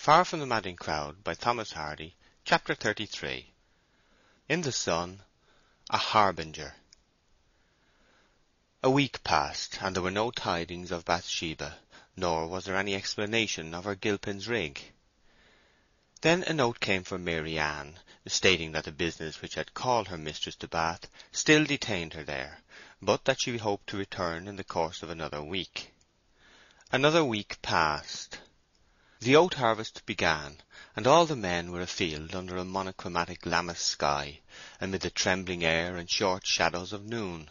Far from the Madding Crowd by Thomas Hardy, Chapter 33. In the Sun, a Harbinger. A week passed, and there were no tidings of Bathsheba, nor was there any explanation of her Gilpin's rig. Then a note came from Mary Ann, stating that the business which had called her mistress to Bath still detained her there, but that she hoped to return in the course of another week. Another week passed. The oat harvest began, and all the men were afield under a monochromatic Lammas sky, amid the trembling air and short shadows of noon.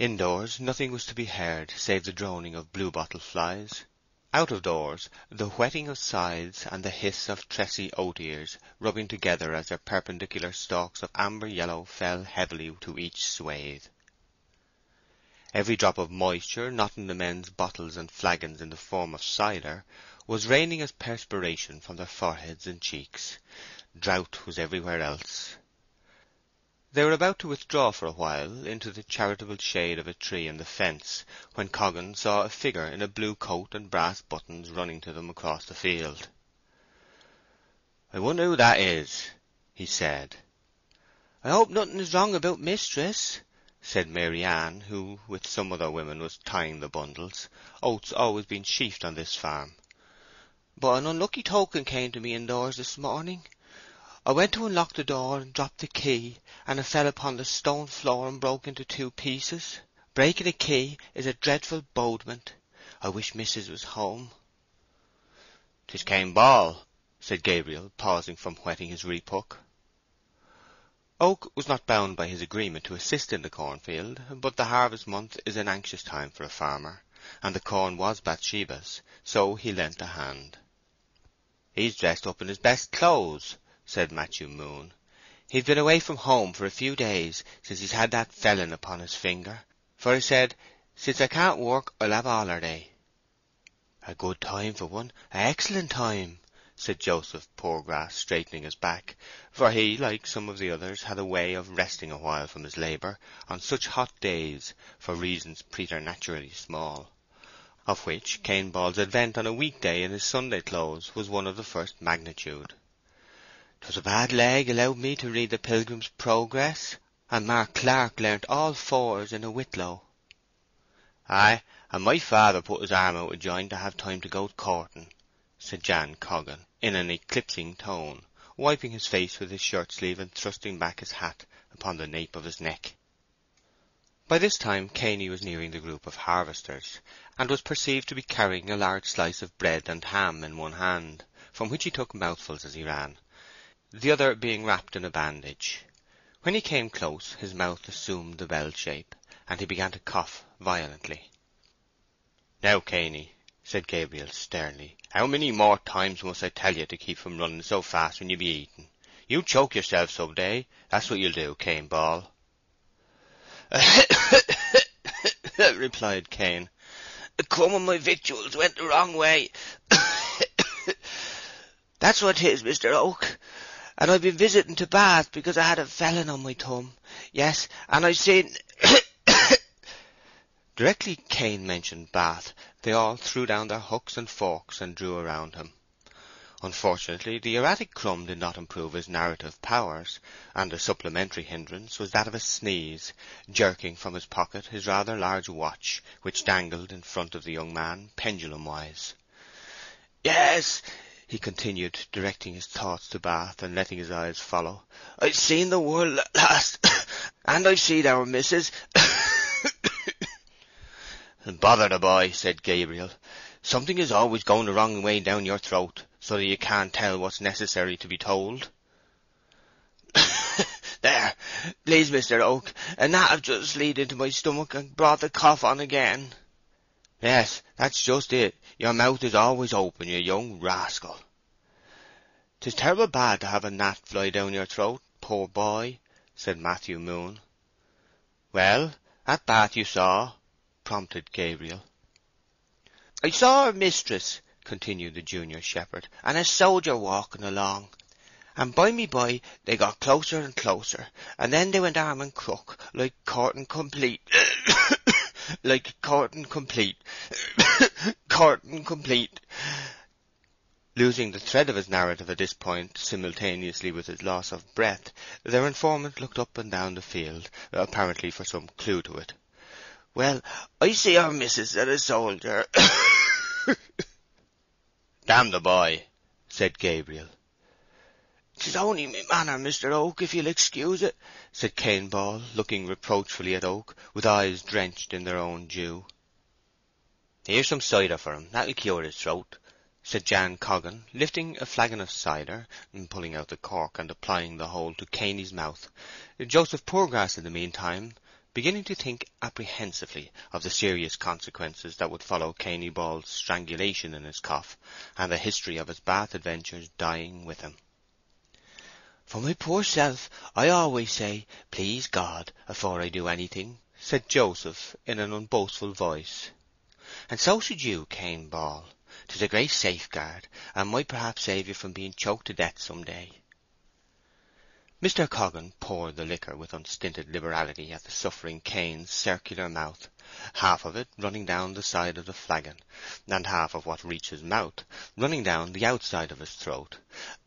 Indoors nothing was to be heard save the droning of blue-bottle flies. Out of doors the whetting of scythes and the hiss of tressy oat-ears rubbing together as their perpendicular stalks of amber-yellow fell heavily to each swathe. Every drop of moisture not in the men's bottles and flagons in the form of cider was raining as perspiration from their foreheads and cheeks. Drought was everywhere else. They were about to withdraw for a while into the charitable shade of a tree in the fence, when Coggan saw a figure in a blue coat and brass buttons running to them across the field. "I wonder who that is," he said. "I hope nothing is wrong about mistress," said Mary Ann, who, with some other women, was tying the bundles, oats always being sheafed on this farm. "But an unlucky token came to me indoors this morning. I went to unlock the door and dropped the key, and I fell upon the stone floor and broke into two pieces. Breaking a key is a dreadful bodement. I wish missus was home." "'Tis Cain Ball," said Gabriel, pausing from whetting his reaphook. Oak was not bound by his agreement to assist in the cornfield, but the harvest month is an anxious time for a farmer, and the corn was Bathsheba's, so he lent a hand. "He's dressed up in his best clothes," said Matthew Moon. "He's been away from home for a few days since he's had that felon upon his finger, for he said, 'Since I can't work, I'll have a holiday.'" "A good time for one, an excellent time," said Joseph Poorgrass, straightening his back, for he, like some of the others, had a way of resting a while from his labour on such hot days, for reasons preternaturally small, of which Cain Ball's advent on a weekday in his Sunday clothes was one of the first magnitude. "'Twas a bad leg allowed me to read the Pilgrim's Progress, and Mark Clark learnt all fours in a whitlow." "Ay, and my father put his arm out of joint to have time to go courting," said Jan Coggan, in an eclipsing tone, wiping his face with his shirt-sleeve and thrusting back his hat upon the nape of his neck. By this time Caney was nearing the group of harvesters, and was perceived to be carrying a large slice of bread and ham in one hand, from which he took mouthfuls as he ran, the other being wrapped in a bandage. When he came close, his mouth assumed the bell shape, and he began to cough violently. "Now, Caney," said Gabriel sternly, "how many more times must I tell you to keep from running so fast when you be eating? You choke yourself some day, that's what you'll do, Cain Ball." replied Cain. "The crumb of my victuals went the wrong way. That's what 'tis, Mr. Oak. And I've been visiting to Bath because I had a felon on my thumb. Yes, and I've seen—" Directly Cain mentioned Bath, they all threw down their hooks and forks and drew around him. Unfortunately, the erratic crumb did not improve his narrative powers, and a supplementary hindrance was that of a sneeze, jerking from his pocket his rather large watch, which dangled in front of the young man, pendulum-wise. "Yes," he continued, directing his thoughts to Bath and letting his eyes follow, "I've seen the world at last, and I've seen our missus—" "Bother the boy," said Gabriel. "Something is always going the wrong way down your throat, so that you can't tell what's necessary to be told." "There, please, Mr. Oak, a gnat have just slid into my stomach and brought the cough on again." "Yes, that's just it. Your mouth is always open, you young rascal." "'Tis terrible bad to have a gnat fly down your throat, poor boy," said Matthew Moon. "Well, at Bath you saw—" prompted Gabriel. "I saw her mistress," continued the junior shepherd, "and a soldier walking along. And by me by they got closer and closer, and then they went arm and crook, like courting complete. Like courting complete. Courting complete. Losing the thread of his narrative at this point simultaneously with his loss of breath, their informant looked up and down the field, apparently for some clue to it. "Well, I see our missus and a soldier." "Damn the boy," said Gabriel. "'Tis only me manner, Mr. Oak, if you'll excuse it," said Cain Ball, looking reproachfully at Oak, with eyes drenched in their own dew. "Here's some cider for him. That'll cure his throat," said Jan Coggan, lifting a flagon of cider, and pulling out the cork and applying the whole to Caney's mouth. Joseph Poorgrass, in the meantime, beginning to think apprehensively of the serious consequences that would follow Cain Ball's strangulation in his cough, and the history of his Bath adventures dying with him. "For my poor self, I always say, 'Please God,' afore I do anything," said Joseph, in an unboastful voice. "And so should you, Cain Ball. 'Tis a great safeguard, and might perhaps save you from being choked to death some day." Mr. Coggan poured the liquor with unstinted liberality at the suffering Cain's circular mouth, half of it running down the side of the flagon, and half of what reached his mouth running down the outside of his throat,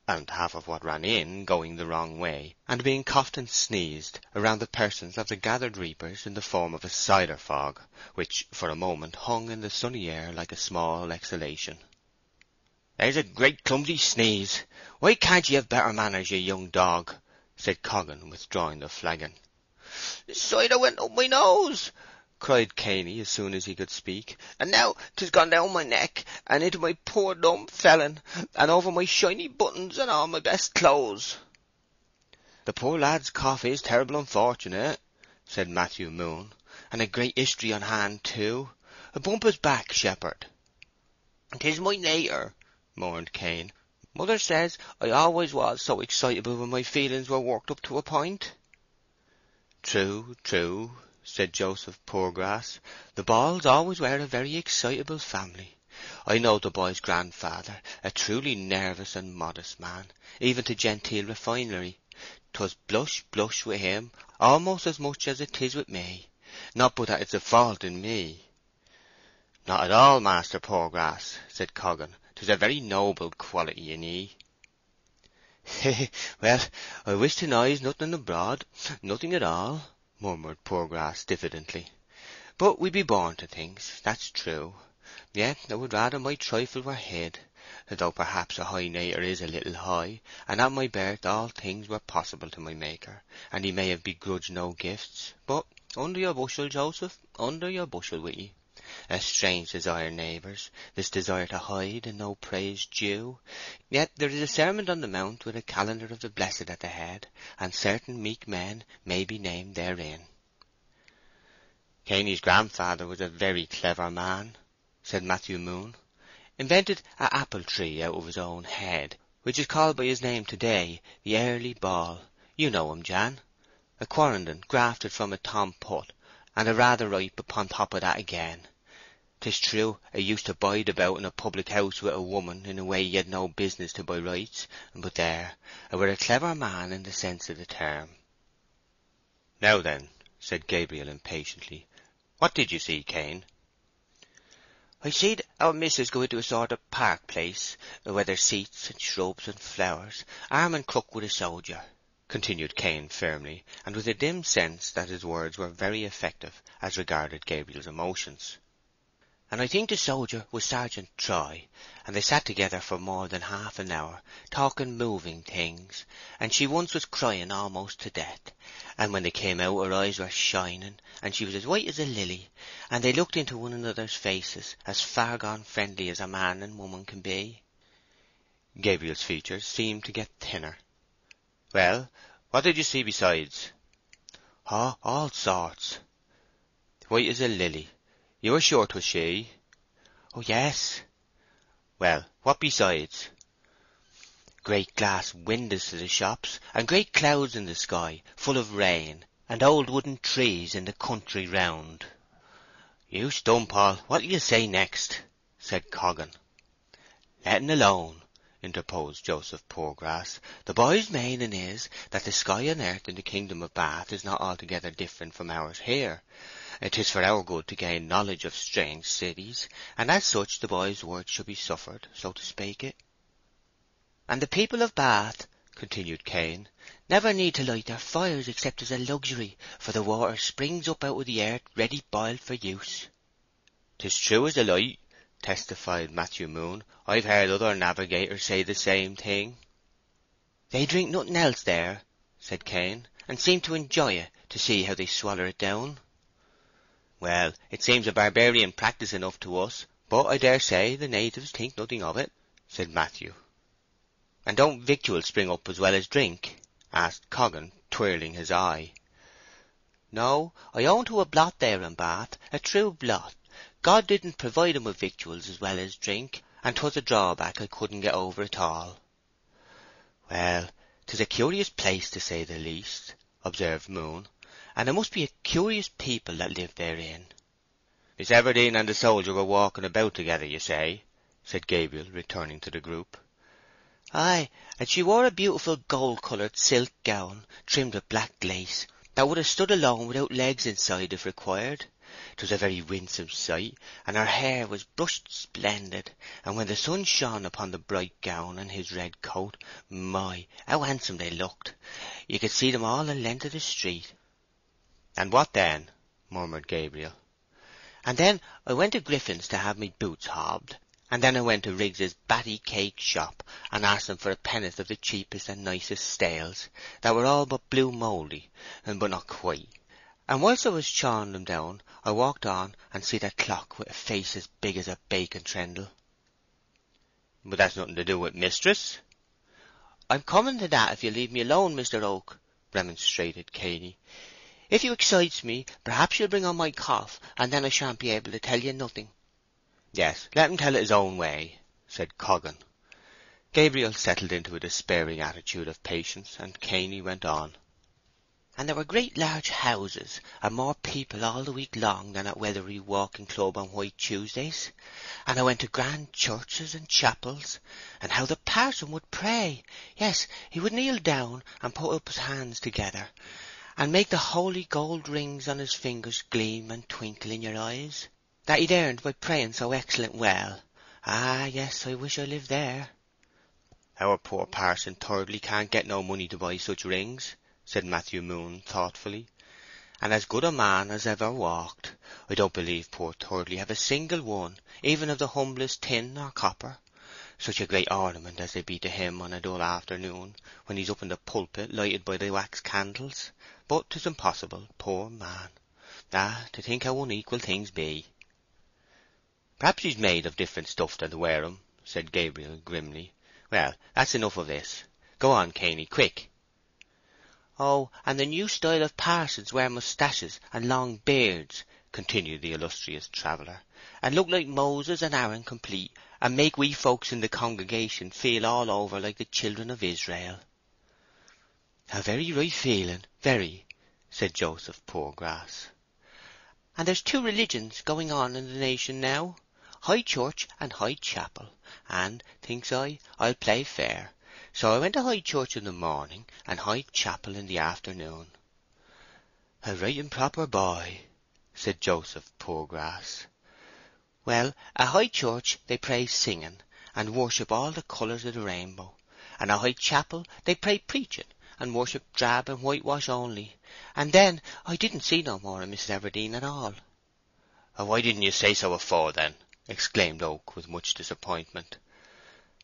and half of what ran in going the wrong way, and being coughed and sneezed around the persons of the gathered reapers in the form of a cider fog, which for a moment hung in the sunny air like a small exhalation. "There's a great clumsy sneeze. Why can't ye have better manners, you young dog?" said Coggan, withdrawing the flagon. "Cider went up my nose," cried Caney as soon as he could speak, "and now 'tis gone down my neck, and into my poor dumb felon, and over my shiny buttons and all my best clothes." "The poor lad's cough is terrible unfortunate," said Matthew Moon, "and a great history on hand too. A bump his back, shepherd." "'Tis my nater," mourned Cain. "Mother says I always was so excitable when my feelings were worked up to a point." "True, true," said Joseph Poorgrass. "The Balls always were a very excitable family. I know the boy's grandfather, a truly nervous and modest man, even to genteel refinery. 'Twas blush, blush with him, almost as much as it is with me. Not but that it's a fault in me." "Not at all, Master Poorgrass," said Coggan. "'Tis a very noble quality in ye." "Well, I wish to noise nothing abroad, nothing at all," murmured Poorgrass diffidently. "But we be born to things, that's true. Yet I would rather my trifle were hid, though perhaps a high nater is a little high, and at my birth all things were possible to my Maker, and he may have begrudged no gifts. But under your bushel, Joseph, under your bushel with ye. A strange desire, neighbours, this desire to hide and no praise due. Yet there is a sermon on the mount with a calendar of the blessed at the head, and certain meek men may be named therein." "Caney's grandfather was a very clever man," said Matthew Moon. "Invented an apple tree out of his own head, which is called by his name to-day, the Early Ball. You know him, Jan. A Quarrenden grafted from a Tom Putt, and a rather ripe upon top of that again. 'Tis true I used to bide about in a public-house with a woman in a way he had no business to by rights, but there, I were a clever man in the sense of the term." "Now then," said Gabriel impatiently, "what did you see, Cain?" "I seed our missus go into a sort of park place, where there's seats and shrubs and flowers, arm and crook with a soldier," continued Cain firmly, and with a dim sense that his words were very effective as regarded Gabriel's emotions. "And I think the soldier was Sergeant Troy, and they sat together for more than half an hour, talking moving things, and she once was crying almost to death, and when they came out her eyes were shining, and she was as white as a lily, and they looked into one another's faces, as far gone friendly as a man and woman can be." Gabriel's features seemed to get thinner. "Well, what did you see besides?" "Oh, all sorts." "White as a lily. You are sure 'twas she?" "Oh, yes." "Well, what besides?" "Great glass windows to the shops, and great clouds in the sky, full of rain, and old wooden trees in the country round." "You stump, Paul. What'll you say next?" said Coggan. "Letting alone," interposed Joseph Poorgrass. "The boy's meaning is that the sky and earth in the kingdom of Bath is not altogether different from ours here. 'Tis for our good to gain knowledge of strange cities, and as such the boy's words should be suffered, so to speak it." "And the people of Bath," continued Cain, "never need to light their fires except as a luxury, for the water springs up out of the earth ready boiled for use." "'Tis true as a light," testified Matthew Moon. "I've heard other navigators say the same thing." "They drink nothing else there," said Cain, "and seem to enjoy it, to see how they swaller it down." "Well, it seems a barbarian practice enough to us, but I dare say the natives think nothing of it," said Matthew. "And don't victuals spring up as well as drink?" asked Coggan, twirling his eye. "No, I own to a blot there in Bath, a true blot. God didn't provide him with victuals as well as drink, and 'twas a drawback I couldn't get over at all." "Well, 'tis a curious place, to say the least," observed Moon, "and there must be a curious people that live therein." "Miss Everdene and the soldier were walking about together, you say?" said Gabriel, returning to the group. "Ay, and she wore a beautiful gold-coloured silk gown, trimmed with black lace, that would have stood alone without legs inside if required. 'Twas a very winsome sight, and her hair was brushed splendid, and when the sun shone upon the bright gown and his red coat, my, how handsome they looked! You could see them all the length of the street." "And what then?" murmured Gabriel. "And then I went to Griffin's to have my boots hobbed, and then I went to Riggs's batty cake shop, and asked them for a penn'orth of the cheapest and nicest stales, that were all but blue mouldy, and but not quite. And whilst I was chawing them down, I walked on and see the clock with a face as big as a bacon trendle." "But that's nothing to do with mistress." "I'm coming to that if you leave me alone, Mr. Oak," remonstrated Katie. "If you excites me, perhaps you'll bring on my cough, and then I shan't be able to tell you nothing." "Yes, let him tell it his own way," said Coggan. Gabriel settled into a despairing attitude of patience, and Caney went on. "And there were great large houses, and more people all the week long than at Weatherbury Walking Club on White Tuesdays. And I went to grand churches and chapels, and how the parson would pray! Yes, he would kneel down and put up his hands together, and make the holy gold rings on his fingers gleam and twinkle in your eyes, that he'd earned by praying so excellent well. Ah, yes, I wish I lived there." "Our poor parson thirdly can't get no money to buy such rings," said Matthew Moon thoughtfully, "and as good a man as ever walked. I don't believe poor Thirdly have a single one, even of the humblest tin or copper. Such a great ornament as they be to him on a dull afternoon, when he's up in the pulpit lighted by the wax candles. But 'tis impossible, poor man. Ah, to think how unequal things be!" "Perhaps he's made of different stuff than to wear 'em," said Gabriel grimly. "Well, that's enough of this. Go on, Caney, quick." "Oh, and the new style of parsons wear moustaches and long beards," continued the illustrious traveller, "and look like Moses and Aaron complete, and make we folks in the congregation feel all over like the children of Israel." "A very right feeling, very," said Joseph Poorgrass. "And there's two religions going on in the nation now, High Church and High Chapel, and, thinks I, I'll play fair. So I went to High Church in the morning, and High Chapel in the afternoon." "A right and proper boy," said Joseph Poorgrass. "Well, at High Church they pray singing, and worship all the colours of the rainbow, and at High Chapel they pray preaching, and worship drab and whitewash only. And then I didn't see no more of Mrs. Everdene at all." "Oh, why didn't you say so afore, then?" exclaimed Oak, with much disappointment.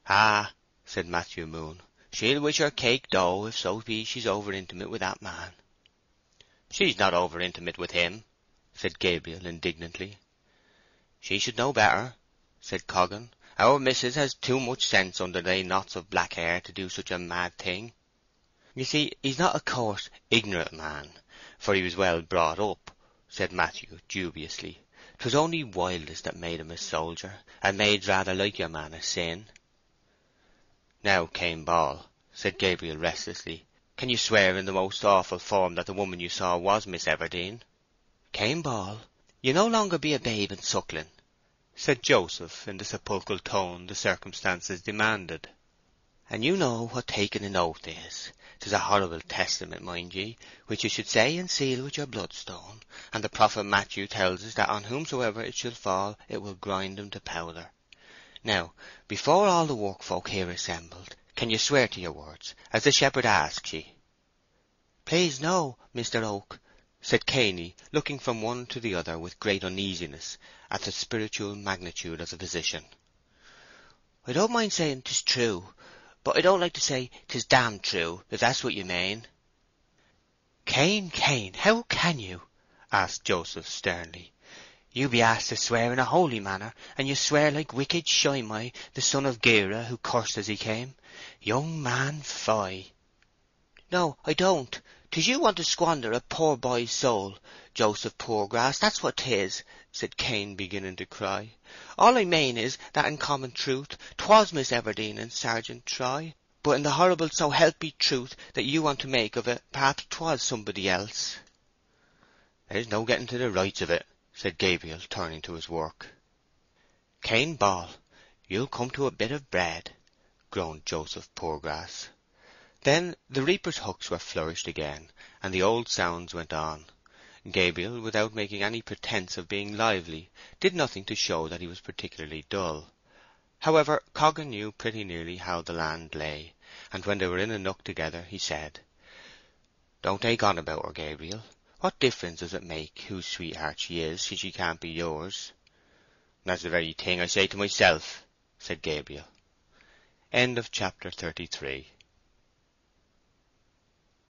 "Ah," said Matthew Moon, "she'll wish her cake dough if so be she's over-intimate with that man." "She's not over-intimate with him," said Gabriel indignantly. "She should know better," said Coggan. "Our missus has too much sense under they knots of black hair to do such a mad thing. You see, he's not a coarse, ignorant man, for he was well brought up," said Matthew dubiously. "'Twas only wildness that made him a soldier, and maids rather like your man a sin." "Now, Cain Ball," said Gabriel restlessly, "can you swear in the most awful form that the woman you saw was Miss Everdene?" "Cain Ball, you no longer be a babe and suckling," said Joseph in the sepulchral tone the circumstances demanded. "And you know what taking an oath is. 'Tis a horrible testament, mind ye, which you should say and seal with your bloodstone, and the prophet Matthew tells us that on whomsoever it shall fall it will grind him to powder. Now, before all the workfolk here assembled, Can you swear to your words, as the shepherd asks ye?" "Please no, Mr. Oak," said Cainy, looking from one to the other with great uneasiness at the spiritual magnitude of the position. "I don't mind saying 'tis true, but I don't like to say 'tis damned true, if that's what you mane." "Cain, Cain, how can you?" asked Joseph sternly. "You be asked to swear in a holy manner, and you swear like wicked Shimei, the son of Gera, who cursed as he came. Young man, fie!" "No, I don't. 'Tis you want to squander a poor boy's soul, Joseph Poorgrass, that's what 'tis," said Cain, beginning to cry. "All I mane is that, in common truth, 'twas Miss Everdene and Sergeant Troy, but in the horrible so help me truth that you want to make of it, perhaps 'twas somebody else." "There's no getting to the rights of it," said Gabriel, turning to his work. "Cain Ball, you'll come to a bit of bread," groaned Joseph Poorgrass. Then the reaper's hooks were flourished again, and the old sounds went on. Gabriel, without making any pretence of being lively, did nothing to show that he was particularly dull. However, Coggan knew pretty nearly how the land lay, and when they were in a nook together, he said, "Don't take on about her, Gabriel. What difference does it make whose sweetheart she is, since she can't be yours?" "That's the very thing I say to myself," said Gabriel. End of chapter 33.